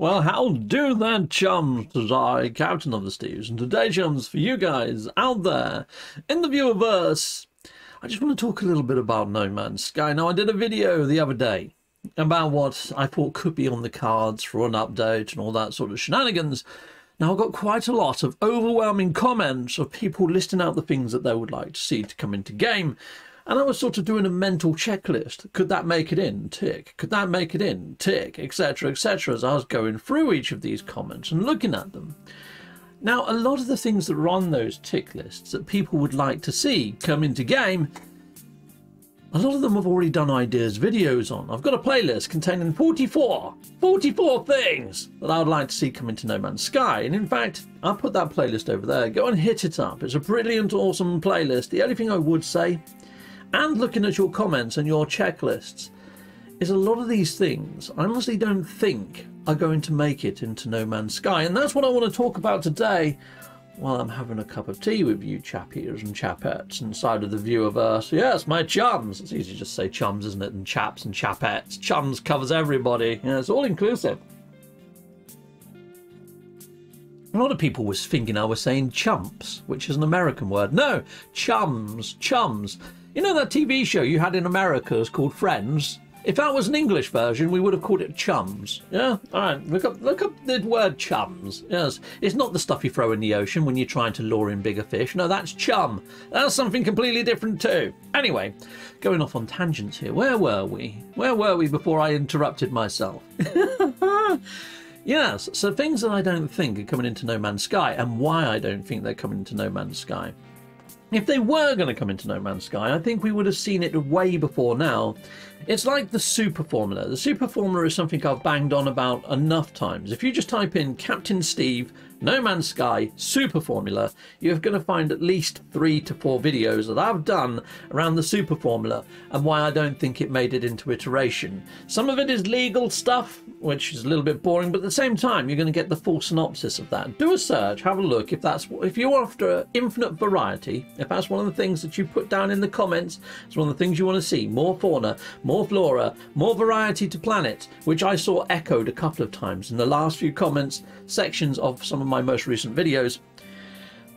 Well, how do then, chums? I, Captain of the Steves, and today, chums, for you guys out there in the Viewerverse, I just want to talk a little bit about No Man's Sky. Now, I did a video the other day about what I thought could be on the cards for an update and all that sort of shenanigans. Now, I got quite a lot of overwhelming comments of people listing out the things that they would like to see to come into game. And I was sort of doing a mental checklist. Could that make it in? Tick. Could that make it in? Tick, etc., etc., as I was going through each of these comments and looking at them. Now, a lot of the things that were on those tick lists that people would like to see come into game, a lot of them I've already done ideas videos on. I've got a playlist containing 44 things that I would like to see come into No Man's Sky. And in fact, I'll put that playlist over there. Go and hit it up. It's a brilliant, awesome playlist. The only thing I would say, and looking at your comments and your checklists, is a lot of these things I honestly don't think are going to make it into No Man's Sky, and that's what I want to talk about today while I'm having a cup of tea with you chappies and chapettes inside of the Viewerverse. Yes, my chums. It's easy to just say chums, isn't it, and chaps and chapettes. Chums covers everybody. Yeah, it's all inclusive. A lot of people was thinking I was saying chumps, which is an American word. No, chums, chums. You know that TV show you had in America is called Friends? If that was an English version, we would have called it chums. Yeah? All right, look up the word chums. Yes, it's not the stuff you throw in the ocean when you're trying to lure in bigger fish. No, that's chum. That's something completely different too. Anyway, going off on tangents here. Where were we? Where were we before I interrupted myself? Yes, so things that I don't think are coming into No Man's Sky, and why I don't think they're coming into No Man's Sky. If they were going to come into No Man's Sky, I think we would have seen it way before now. It's like the Superformula. The Superformula is something I've banged on about enough times. If you just type in Captain Steve, No Man's Sky, Superformula, you're going to find at least 3 to 4 videos that I've done around the Superformula and why I don't think it made it into iteration. Some of it is legal stuff, which is a little bit boring, but at the same time, you're going to get the full synopsis of that. Do a search, have a look. If you're after infinite variety, if that's one of the things that you put down in the comments, it's one of the things you want to see. More fauna, more flora, more variety to planet, which I saw echoed a couple of times in the last few comments sections of some of my most recent videos.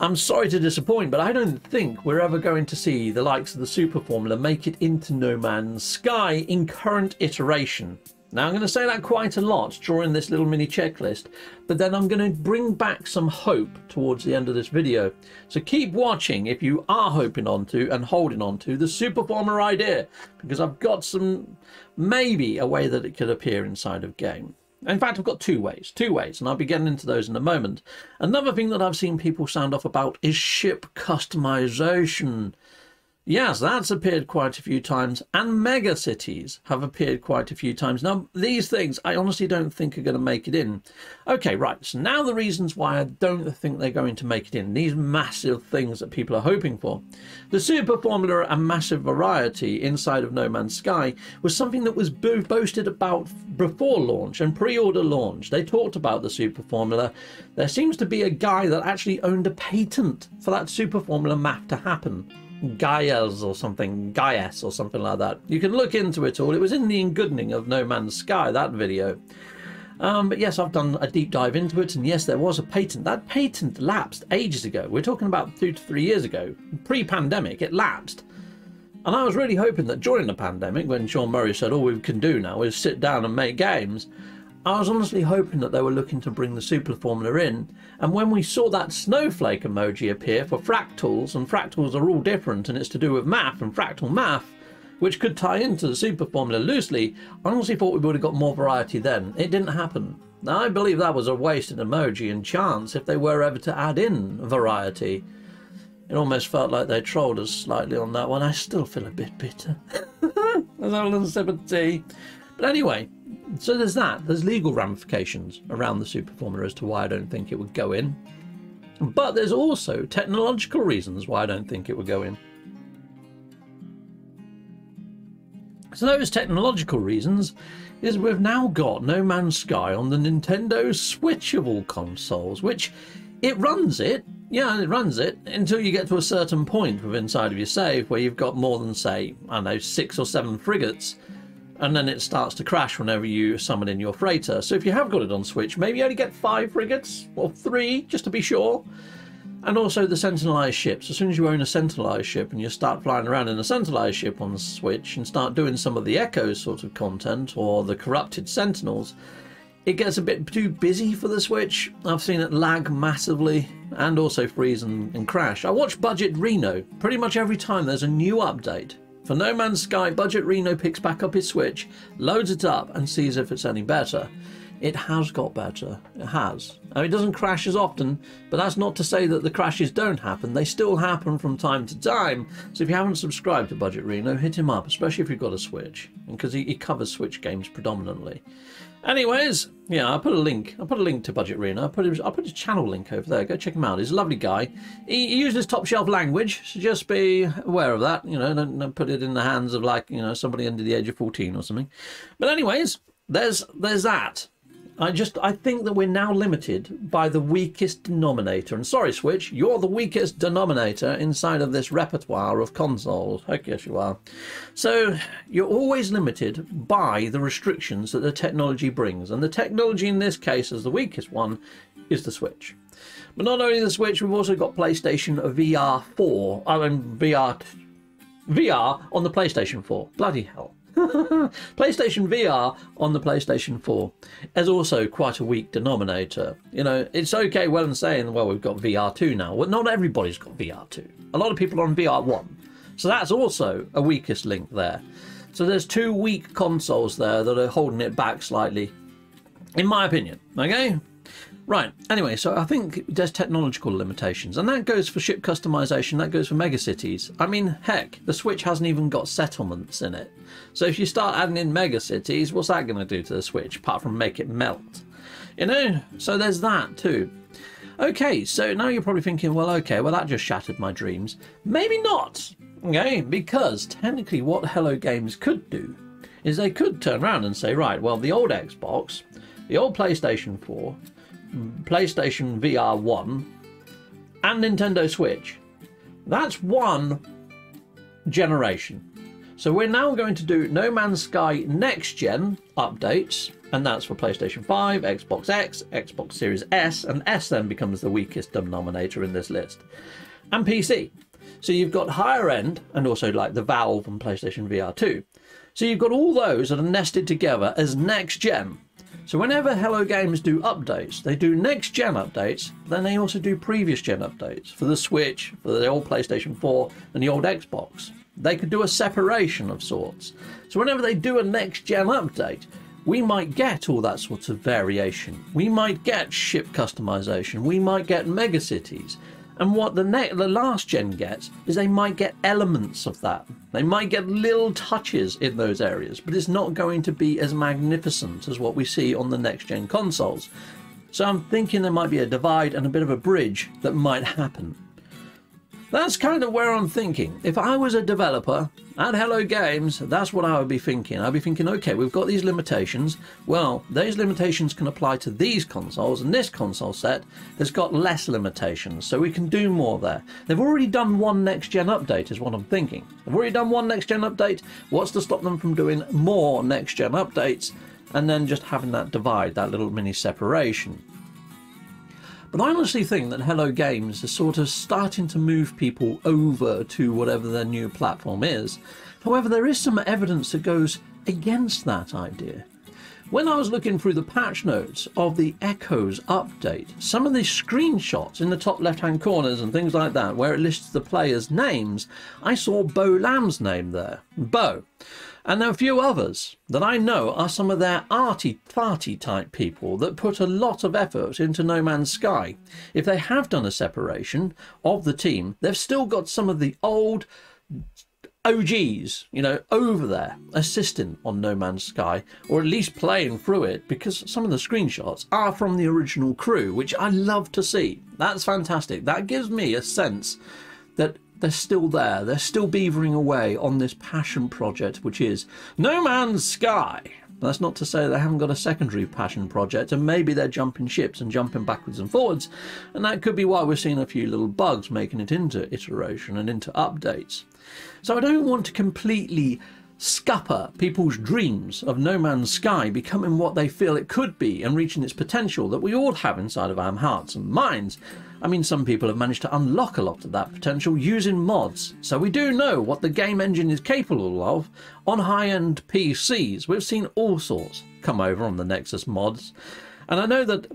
I'm sorry to disappoint, but I don't think we're ever going to see the likes of the Superformula make it into No Man's Sky in current iteration. Now, I'm going to say that quite a lot during this little mini checklist, but then I'm going to bring back some hope towards the end of this video. So keep watching if you are hoping onto and holding onto the Superformula idea, because I've got some, maybe a way that it could appear inside of game. In fact, I've got two ways, and I'll be getting into those in a moment. Another thing that I've seen people sound off about is ship customization. Yes, that's appeared quite a few times, and mega cities have appeared quite a few times. Now, these things I honestly don't think are going to make it in. Okay, right, so now the reasons why I don't think they're going to make it in, these massive things that people are hoping for. The Superformula and massive variety inside of No Man's Sky was something that was boasted about before launch and pre-order launch. They talked about the Superformula. There seems to be a guy that actually owned a patent for that Superformula map to happen. Gaius or something like that. You can look into it all. It was in the Ingoodening of No Man's Sky, that video. But yes, I've done a deep dive into it, and yes, there was a patent. That patent lapsed ages ago. We're talking about 2 to 3 years ago. Pre-pandemic, it lapsed. And I was really hoping that during the pandemic, when Sean Murray said, all we can do now is sit down and make games, I was honestly hoping that they were looking to bring the Superformula in, and when we saw that snowflake emoji appear for fractals, and fractals are all different and it's to do with math and fractal math, which could tie into the Superformula loosely, I honestly thought we would have got more variety then. It didn't happen. Now, I believe that was a wasted emoji and chance if they were ever to add in variety. It almost felt like they trolled us slightly on that one. I still feel a bit bitter. There's a little sip of tea. But anyway, so there's that. There's legal ramifications around the Superformula as to why I don't think it would go in. But there's also technological reasons why I don't think it would go in. So those technological reasons is we've now got No Man's Sky on the Nintendo Switchable consoles, which it runs it. Yeah, it runs it until you get to a certain point within inside of your save where you've got more than, say, I don't know, 6 or 7 frigates. and then it starts to crash whenever you summon in your freighter. So if you have got it on Switch, maybe you only get 5 frigates, or 3, just to be sure. And also the Sentinelized ships. As soon as you own a Sentinelized ship and you start flying around in a Sentinelized ship on Switch and start doing some of the Echo sort of content or the corrupted Sentinels, it gets a bit too busy for the Switch. I've seen it lag massively and also freeze and crash. I watch Budget Reno pretty much every time there's a new update. For No Man's Sky, Budget Reno picks back up his Switch, loads it up and sees if it's any better. It has got better, it has. Now, it doesn't crash as often, but that's not to say that the crashes don't happen. They still happen from time to time. So if you haven't subscribed to Budget Reno, hit him up, especially if you've got a Switch, because he covers Switch games predominantly. Anyways, yeah, I'll put a link to Budget Reno. I'll put his channel link over there. Go check him out. He's a lovely guy. He uses top shelf language, so just be aware of that. You know, don't put it in the hands of, like, you know, somebody under the age of 14 or something. But anyways, there's that. I think that we're now limited by the weakest denominator. And sorry, Switch, you're the weakest denominator inside of this repertoire of consoles. I guess you are. So you're always limited by the restrictions that the technology brings. And the technology in this case, as the weakest one, is the Switch. But not only the Switch, we've also got PlayStation VR 4. I mean, VR on the PlayStation 4. Bloody hell. PlayStation VR on the PlayStation 4 is also quite a weak denominator. You know, it's okay well and saying, well, we've got VR 2 now. Well, not everybody's got VR 2. A lot of people are on VR 1. So that's also a weakest link there. So there's 2 weak consoles there that are holding it back slightly, in my opinion. Okay? Right, anyway, so I think there's technological limitations, and that goes for ship customization, that goes for megacities. I mean, heck, the Switch hasn't even got settlements in it. So if you start adding in megacities, what's that going to do to the Switch, apart from make it melt? You know, so there's that too. Okay, so now you're probably thinking, well, okay, well, that just shattered my dreams. Maybe not, okay, because technically what Hello Games could do is they could turn around and say, right, well, the old Xbox, the old PlayStation 4, PlayStation VR 1 and Nintendo Switch. That's one generation. So we're now going to do No Man's Sky next gen updates, and that's for PlayStation 5, Xbox X, Xbox Series S, and S then becomes the weakest denominator in this list, and PC. So you've got higher end and also like the Valve and PlayStation VR 2. So you've got all those that are nested together as next gen. So whenever Hello Games do updates, they do next-gen updates, but then they also do previous-gen updates for the Switch, for the old PlayStation 4 and the old Xbox. They could do a separation of sorts. So whenever they do a next-gen update, we might get all that sorts of variation. We might get ship customization. We might get megacities. And what the last gen gets is they might get elements of that. They might get little touches in those areas, but it's not going to be as magnificent as what we see on the next gen consoles. So I'm thinking there might be a divide and a bit of a bridge that might happen. That's kind of where I'm thinking. If I was a developer at Hello Games, that's what I would be thinking. I'd be thinking, okay, we've got these limitations. Well, those limitations can apply to these consoles, and this console set has got less limitations, so we can do more there. They've already done one next-gen update, is what I'm thinking. They've already done one next-gen update. What's to stop them from doing more next-gen updates and then just having that divide, that little mini separation? But I honestly think that Hello Games is sort of starting to move people over to whatever their new platform is. However, there is some evidence that goes against that idea. When I was looking through the patch notes of the Echoes update, some of the screenshots in the top left-hand corners and things like that, where it lists the players' names, I saw Bo Lamb's name there. Bo. And there are a few others that I know are some of their arty-farty type people that put a lot of effort into No Man's Sky. If they have done a separation of the team, they've still got some of the old OGs, you know, over there assisting on No Man's Sky, or at least playing through it, because some of the screenshots are from the original crew, which I love to see. That's fantastic. That gives me a sense that they're still there, they're still beavering away on this passion project, which is No Man's Sky. That's not to say they haven't got a secondary passion project, and maybe they're jumping ships and jumping backwards and forwards, and that could be why we're seeing a few little bugs making it into iteration and into updates. So I don't want to completely scupper people's dreams of No Man's Sky becoming what they feel it could be and reaching its potential that we all have inside of our hearts and minds. I mean, some people have managed to unlock a lot of that potential using mods, so we do know what the game engine is capable of on high-end PCs. We've seen all sorts come over on the Nexus mods, and I know that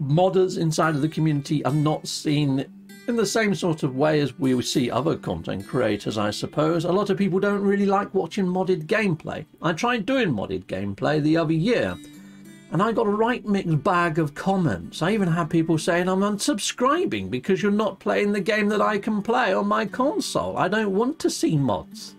modders inside of the community are not seen in the same sort of way as we see other content creators, I suppose. A lot of people don't really like watching modded gameplay. I tried doing modded gameplay the other year, and I got a right mixed bag of comments. I even had people saying, I'm unsubscribing because you're not playing the game that I can play on my console. I don't want to see mods.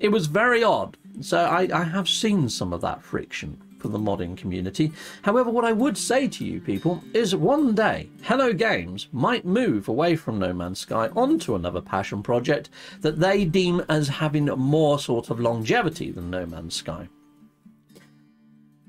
It was very odd. So I have seen some of that friction from the modding community. However, what I would say to you people is one day, Hello Games might move away from No Man's Sky onto another passion project that they deem as having more sort of longevity than No Man's Sky.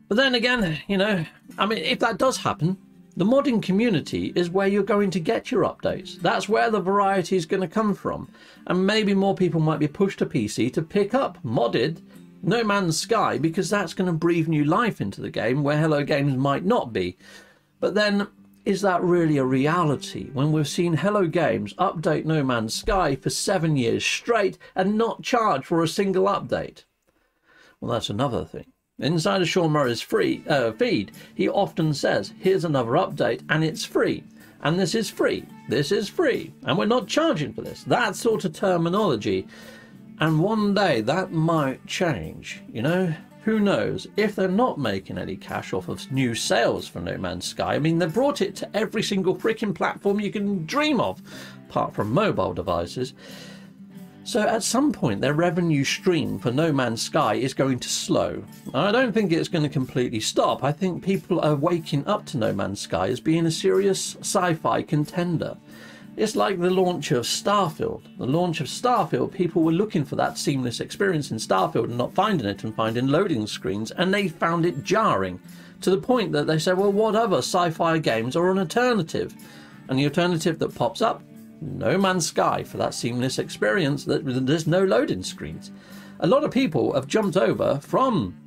But then again, you know, I mean, if that does happen, the modding community is where you're going to get your updates. That's where the variety is going to come from. And maybe more people might be pushed to PC to pick up modded No Man's Sky, because that's going to breathe new life into the game where Hello Games might not be. But then, is that really a reality when we've seen Hello Games update No Man's Sky for 7 years straight and not charge for a single update? Well, that's another thing. Inside of Sean Murray's feed, he often says, here's another update and it's free. And this is free. This is free. And we're not charging for this. That sort of terminology. And one day that might change, you know? Who knows? If they're not making any cash off of new sales for No Man's Sky, I mean, they brought it to every single freaking platform you can dream of, apart from mobile devices. So at some point, their revenue stream for No Man's Sky is going to slow. I don't think it's going to completely stop. I think people are waking up to No Man's Sky as being a serious sci-fi contender. It's like the launch of Starfield. The launch of Starfield, people were looking for that seamless experience in Starfield and not finding it, and finding loading screens, and they found it jarring to the point that they said, well, what other sci-fi games are an alternative? And the alternative that pops up, No Man's Sky, for that seamless experience that there's no loading screens. A lot of people have jumped over from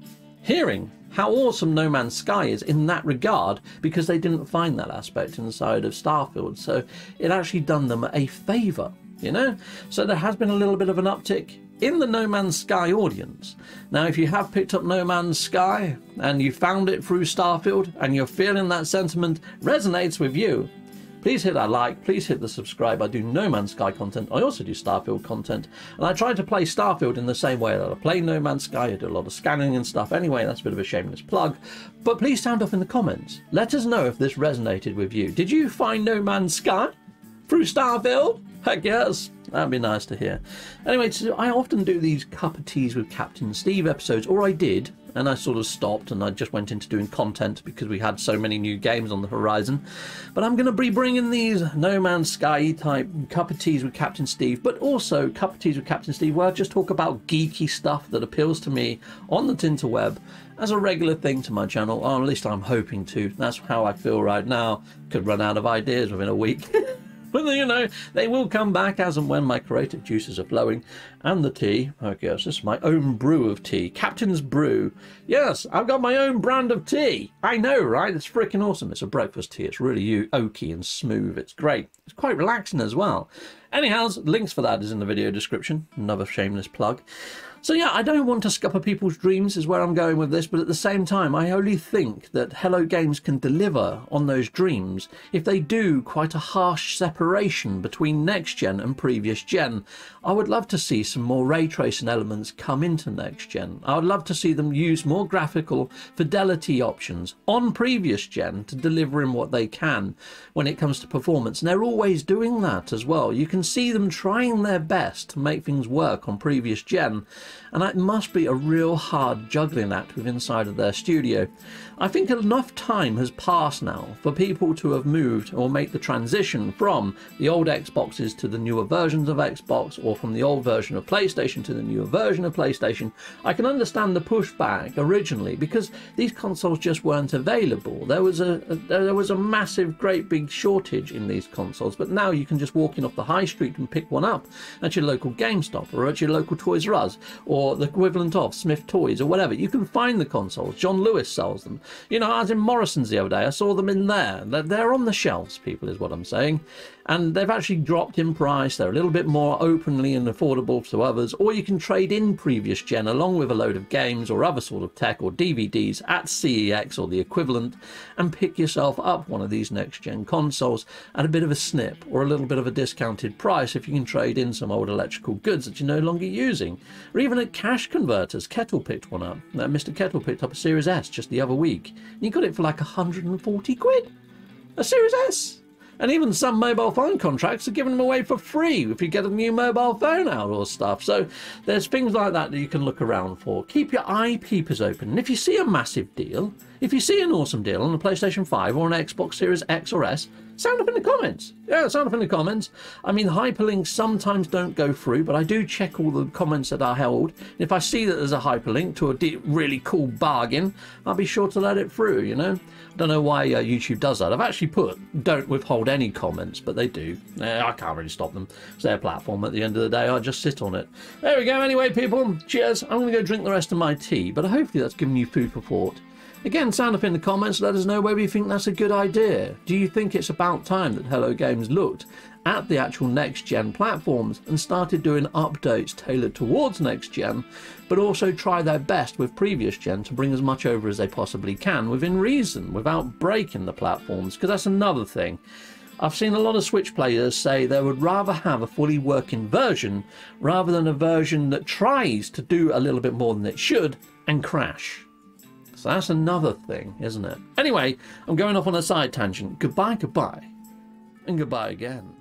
hearing how awesome No Man's Sky is in that regard because they didn't find that aspect inside of Starfield, so it actually done them a favour, you know? So there has been a little bit of an uptick in the No Man's Sky audience. Now, if you have picked up No Man's Sky and you found it through Starfield and you're feeling that sentiment resonates with you, please hit that like, please hit the subscribe. I do No Man's Sky content. I also do Starfield content. And I try to play Starfield in the same way that I play No Man's Sky. I do a lot of scanning and stuff anyway. That's a bit of a shameless plug. But please sound off in the comments. Let us know if this resonated with you. Did you find No Man's Sky through Starfield? Heck yes. That'd be nice to hear. Anyway, so I often do these cup of teas with Captain Steve episodes, or I did, and I sort of stopped and I just went into doing content because we had so many new games on the horizon. But I'm going to be bringing these No Man's Sky type cup of teas with Captain Steve, but also cup of teas with Captain Steve where I just talk about geeky stuff that appeals to me on the Tinterweb as a regular thing to my channel, or at least I'm hoping to. That's how I feel right now. Could run out of ideas within a week. But, you know, they will come back as and when my creative juices are flowing. And the tea. Okay, so this is my own brew of tea. Captain's Brew. Yes, I've got my own brand of tea. I know, right? It's freaking awesome. It's a breakfast tea. It's really oaky and smooth. It's great. It's quite relaxing as well. Anyhow, links for that is in the video description. Another shameless plug. So yeah, I don't want to scupper people's dreams is where I'm going with this, but at the same time, I only think that Hello Games can deliver on those dreams if they do quite a harsh separation between next gen and previous gen. I would love to see some more ray tracing elements come into next gen. I would love to see them use more graphical fidelity options on previous gen to deliver in what they can when it comes to performance. And they're always doing that as well. You can see them trying their best to make things work on previous gen. And that must be a real hard juggling act with inside of their studio. I think enough time has passed now for people to have moved or make the transition from the old Xboxes to the newer versions of Xbox, or from the old version of PlayStation to the newer version of PlayStation. I can understand the pushback originally because these consoles just weren't available. There was a massive, great big shortage in these consoles, but now you can just walk in off the high street and pick one up at your local GameStop or at your local Toys R Us, or the equivalent of Smith Toys or whatever. You can find the consoles. John Lewis sells them. You know, I was in Morrison's the other day. I saw them in there. They're on the shelves, people, is what I'm saying. And they've actually dropped in price. They're a little bit more openly and affordable to others. Or you can trade in previous gen along with a load of games or other sort of tech or DVDs at CEX or the equivalent and pick yourself up one of these next-gen consoles at a bit of a snip or a little bit of a discounted price if you can trade in some old electrical goods that you're no longer using. Or even at Cash Converters, Kettle picked one up. Mr. Kettle picked up a Series S just the other week. And he got it for like 140 quid. A Series S! And even some mobile phone contracts are giving them away for free if you get a new mobile phone out or stuff. So there's things like that that you can look around for. Keep your eye peepers open. And if you see a massive deal, if you see an awesome deal on a PlayStation 5 or an Xbox Series X or S, sound up in the comments. Yeah, sound up in the comments. I mean, hyperlinks sometimes don't go through, but I do check all the comments that are held. And if I see that there's a hyperlink to a really cool bargain, I'll be sure to let it through, you know? I don't know why YouTube does that. I've actually put, don't withhold any comments, but they do. I can't really stop them. It's their platform at the end of the day. I just sit on it. There we go. Anyway, people, cheers. I'm going to go drink the rest of my tea, but hopefully that's given you food for thought. Again, sound up in the comments, let us know whether you think that's a good idea. Do you think it's about time that Hello Games looked at the actual next-gen platforms and started doing updates tailored towards next-gen, but also try their best with previous-gen to bring as much over as they possibly can within reason, without breaking the platforms, because that's another thing. I've seen a lot of Switch players say they would rather have a fully working version rather than a version that tries to do a little bit more than it should and crash. So that's another thing, isn't it? Anyway, I'm going off on a side tangent. Goodbye, goodbye, and goodbye again.